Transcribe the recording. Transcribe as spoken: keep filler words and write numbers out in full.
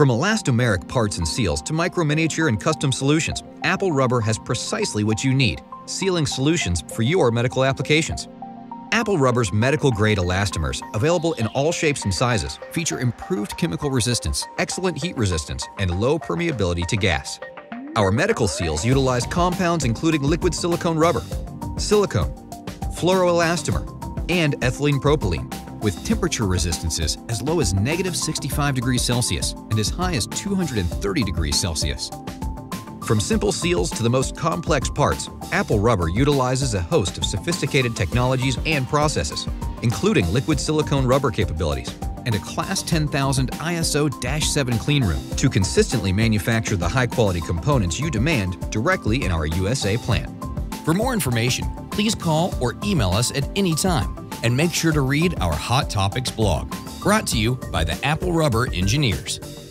From elastomeric parts and seals to microminiature and custom solutions, Apple Rubber has precisely what you need, sealing solutions for your medical applications. Apple Rubber's medical-grade elastomers, available in all shapes and sizes, feature improved chemical resistance, excellent heat resistance, and low permeability to gas. Our medical seals utilize compounds including liquid silicone rubber, silicone, fluoroelastomer, and ethylene propylene, with temperature resistances as low as negative sixty-five degrees Celsius and as high as two hundred thirty degrees Celsius. From simple seals to the most complex parts, Apple Rubber utilizes a host of sophisticated technologies and processes, including liquid silicone rubber capabilities and a Class ten thousand I S O seven cleanroom to consistently manufacture the high-quality components you demand directly in our U S A plant. For more information, please call or email us at any time, and make sure to read our Hot Topics blog, brought to you by the Apple Rubber engineers.